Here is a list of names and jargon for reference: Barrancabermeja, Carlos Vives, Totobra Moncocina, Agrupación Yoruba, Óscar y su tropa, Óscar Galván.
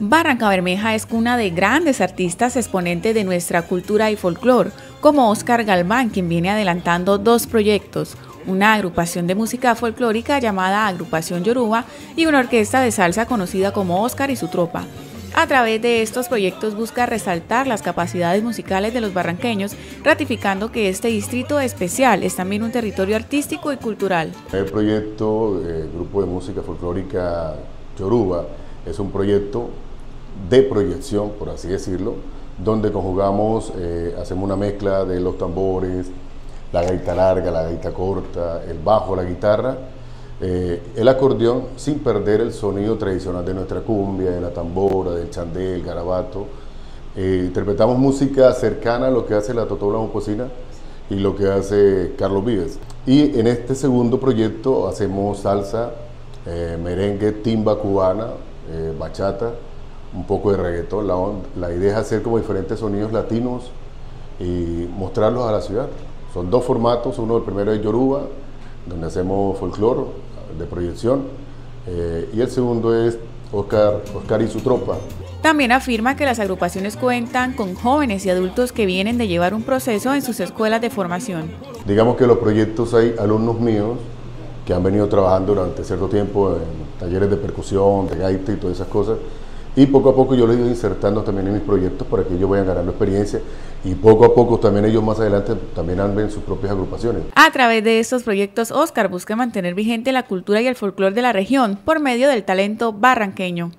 Barrancabermeja es cuna de grandes artistas exponentes de nuestra cultura y folclore, como Óscar Galván, quien viene adelantando dos proyectos, una agrupación de música folclórica llamada Agrupación Yoruba y una orquesta de salsa conocida como Óscar y su tropa. A través de estos proyectos busca resaltar las capacidades musicales de los barranqueños, ratificando que este distrito especial es también un territorio artístico y cultural. El proyecto del Grupo de Música Folclórica Yoruba es un proyecto de proyección, por así decirlo, donde conjugamos, hacemos una mezcla de los tambores, la gaita larga, la gaita corta, el bajo, la guitarra, el acordeón, sin perder el sonido tradicional de nuestra cumbia, de la tambora, del chandel, el garabato. Interpretamos música cercana a lo que hace la Totobra Moncocina y lo que hace Carlos Vives. Y en este segundo proyecto hacemos salsa, merengue, timba cubana, bachata, un poco de reggaetón. La idea es hacer como diferentes sonidos latinos y mostrarlos a la ciudad. Son dos formatos, uno, el primero es Yoruba, donde hacemos folclore de proyección, y el segundo es Óscar y su tropa. También afirma que las agrupaciones cuentan con jóvenes y adultos que vienen de llevar un proceso en sus escuelas de formación. Digamos que los proyectos hay alumnos míos que han venido trabajando durante cierto tiempo en talleres de percusión, de gaita y todas esas cosas, y poco a poco yo los he ido insertando también en mis proyectos para que ellos vayan ganando experiencia y poco a poco también ellos más adelante también anden sus propias agrupaciones. A través de estos proyectos, Óscar busca mantener vigente la cultura y el folclore de la región por medio del talento barranqueño.